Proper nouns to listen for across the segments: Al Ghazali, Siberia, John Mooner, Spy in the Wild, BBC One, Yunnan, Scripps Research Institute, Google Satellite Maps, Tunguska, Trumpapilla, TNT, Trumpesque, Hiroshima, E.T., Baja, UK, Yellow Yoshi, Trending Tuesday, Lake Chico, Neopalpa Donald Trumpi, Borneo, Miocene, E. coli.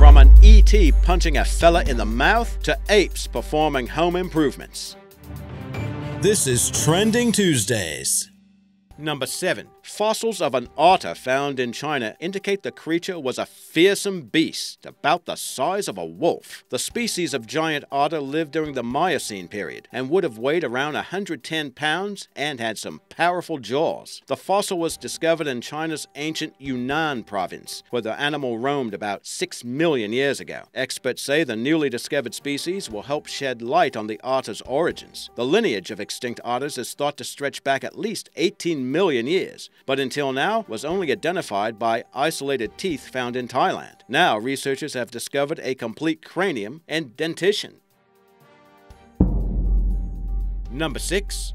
From an E.T. punching a fella in the mouth to apes performing home improvements. This is Trending Tuesdays. Number 7. Fossils of an otter found in China indicate the creature was a fearsome beast about the size of a wolf. The species of giant otter lived during the Miocene period and would have weighed around 110 pounds and had some powerful jaws. The fossil was discovered in China's ancient Yunnan province, where the animal roamed about 6 million years ago. Experts say the newly discovered species will help shed light on the otter's origins. The lineage of extinct otters is thought to stretch back at least 18 million years, but until now was only identified by isolated teeth found in Thailand. Now researchers have discovered a complete cranium and dentition. Number 6.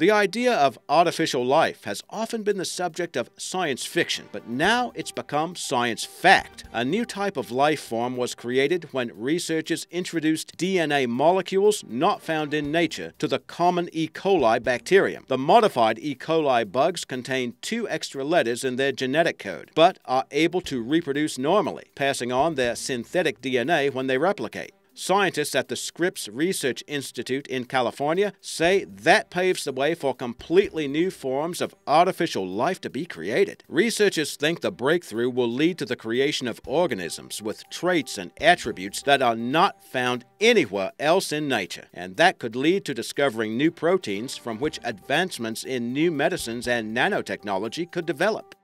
The idea of artificial life has often been the subject of science fiction, but now it's become science fact. A new type of life form was created when researchers introduced DNA molecules not found in nature to the common E. coli bacterium. The modified E. coli bugs contain 2 extra letters in their genetic code, but are able to reproduce normally, passing on their synthetic DNA when they replicate. Scientists at the Scripps Research Institute in California say that paves the way for completely new forms of artificial life to be created. Researchers think the breakthrough will lead to the creation of organisms with traits and attributes that are not found anywhere else in nature, and that could lead to discovering new proteins from which advancements in new medicines and nanotechnology could develop.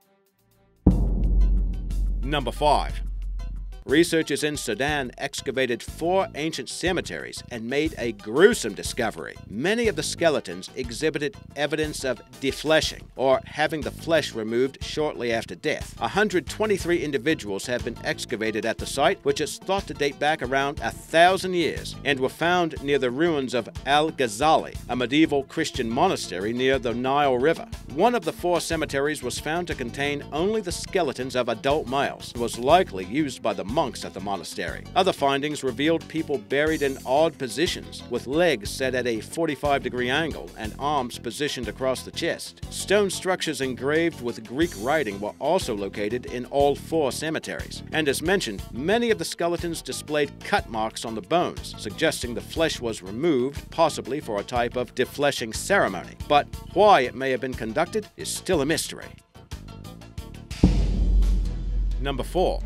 Number 5. Researchers in Sudan excavated 4 ancient cemeteries and made a gruesome discovery. Many of the skeletons exhibited evidence of defleshing, or having the flesh removed shortly after death. 123 individuals have been excavated at the site, which is thought to date back around 1,000 years, and were found near the ruins of Al Ghazali, a medieval Christian monastery near the Nile River. One of the 4 cemeteries was found to contain only the skeletons of adult males, and was likely used by the monks at the monastery. Other findings revealed people buried in odd positions, with legs set at a 45-degree angle and arms positioned across the chest. Stone structures engraved with Greek writing were also located in all 4 cemeteries, and as mentioned, many of the skeletons displayed cut marks on the bones, suggesting the flesh was removed, possibly for a type of defleshing ceremony. But why it may have been conducted is still a mystery. Number 4.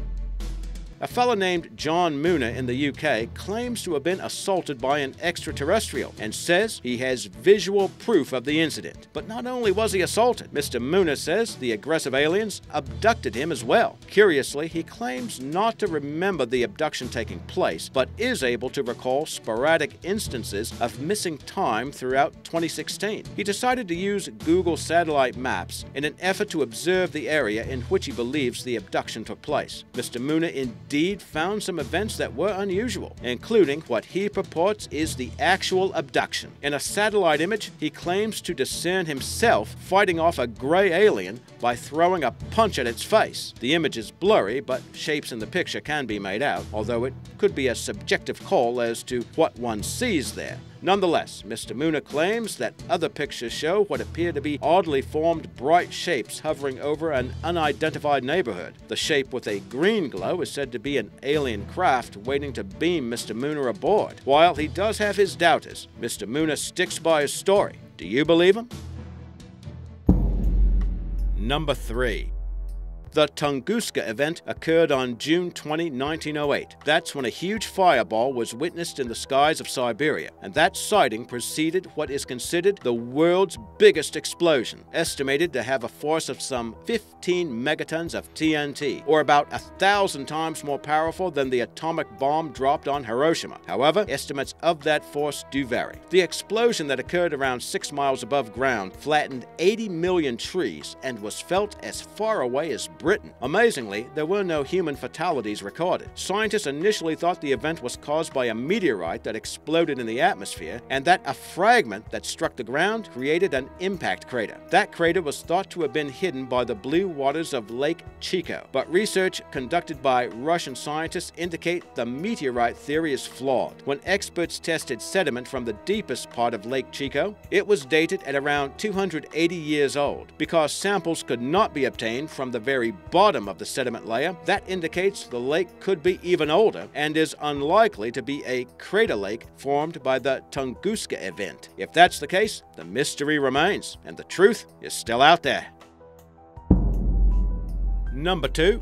A fellow named John Mooner in the UK claims to have been assaulted by an extraterrestrial and says he has visual proof of the incident. But not only was he assaulted, Mr. Mooner says the aggressive aliens abducted him as well. Curiously, he claims not to remember the abduction taking place, but is able to recall sporadic instances of missing time throughout 2016. He decided to use Google Satellite Maps in an effort to observe the area in which he believes the abduction took place. Mr. Mooner indeed found some events that were unusual, including what he purports is the actual abduction. In a satellite image, he claims to discern himself fighting off a gray alien by throwing a punch at its face. The image is blurry, but shapes in the picture can be made out, although it could be a subjective call as to what one sees there. Nonetheless, Mr. Mooner claims that other pictures show what appear to be oddly formed bright shapes hovering over an unidentified neighborhood. The shape with a green glow is said to be an alien craft waiting to beam Mr. Mooner aboard. While he does have his doubters, Mr. Mooner sticks by his story. Do you believe him? Number 3. The Tunguska event occurred on June 20, 1908. That's when a huge fireball was witnessed in the skies of Siberia, and that sighting preceded what is considered the world's biggest explosion, estimated to have a force of some 15 megatons of TNT, or about 1,000 times more powerful than the atomic bomb dropped on Hiroshima. However, estimates of that force do vary. The explosion that occurred around 6 miles above ground flattened 80 million trees and was felt as far away as Britain. Amazingly, there were no human fatalities recorded. Scientists initially thought the event was caused by a meteorite that exploded in the atmosphere, and that a fragment that struck the ground created an impact crater. That crater was thought to have been hidden by the blue waters of Lake Chico, but research conducted by Russian scientists indicate the meteorite theory is flawed. When experts tested sediment from the deepest part of Lake Chico, it was dated at around 280 years old, because samples could not be obtained from the very bottom of the sediment layer, that indicates the lake could be even older and is unlikely to be a crater lake formed by the Tunguska event. If that's the case, the mystery remains, and the truth is still out there. Number 2.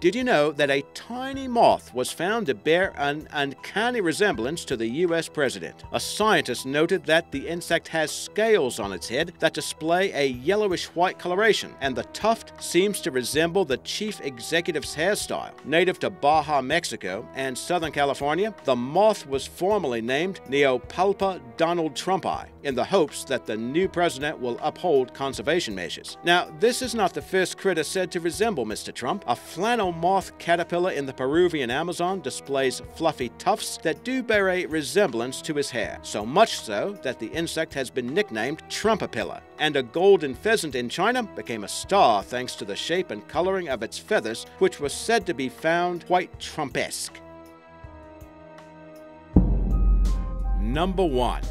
Did you know that a tiny moth was found to bear an uncanny resemblance to the U.S. president? A scientist noted that the insect has scales on its head that display a yellowish-white coloration, and the tuft seems to resemble the chief executive's hairstyle. Native to Baja, Mexico, and Southern California, the moth was formerly named Neopalpa Donald Trumpi, in the hopes that the new president will uphold conservation measures. Now, this is not the first critter said to resemble Mr. Trump. A flannel moth caterpillar in the Peruvian Amazon displays fluffy tufts that do bear a resemblance to his hair, so much so that the insect has been nicknamed Trumpapilla, and a golden pheasant in China became a star thanks to the shape and coloring of its feathers, which were said to be found quite Trumpesque. Number 1.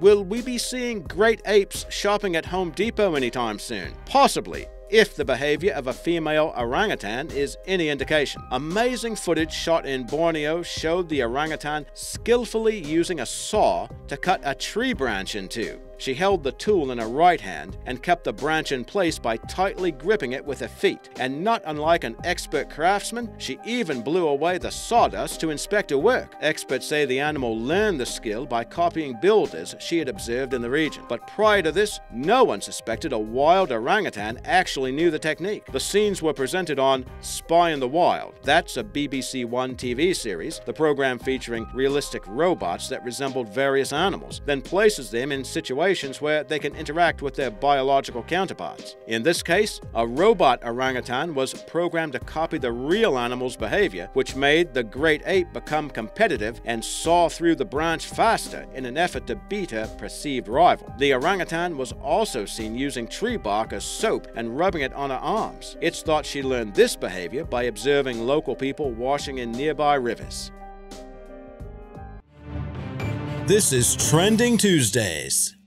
Will we be seeing great apes shopping at Home Depot anytime soon? Possibly, if the behavior of a female orangutan is any indication. Amazing footage shot in Borneo showed the orangutan skillfully using a saw to cut a tree branch in two. She held the tool in her right hand and kept the branch in place by tightly gripping it with her feet. And not unlike an expert craftsman, she even blew away the sawdust to inspect her work. Experts say the animal learned the skill by copying builders she had observed in the region. But prior to this, no one suspected a wild orangutan actually knew the technique. The scenes were presented on Spy in the Wild. That's a BBC One TV series, the program featuring realistic robots that resembled various animals, then places them in situations where they can interact with their biological counterparts. In this case, a robot orangutan was programmed to copy the real animal's behavior, which made the great ape become competitive and saw through the branch faster in an effort to beat her perceived rival. The orangutan was also seen using tree bark as soap and rubbing it on her arms. It's thought she learned this behavior by observing local people washing in nearby rivers. This is Trending Tuesdays.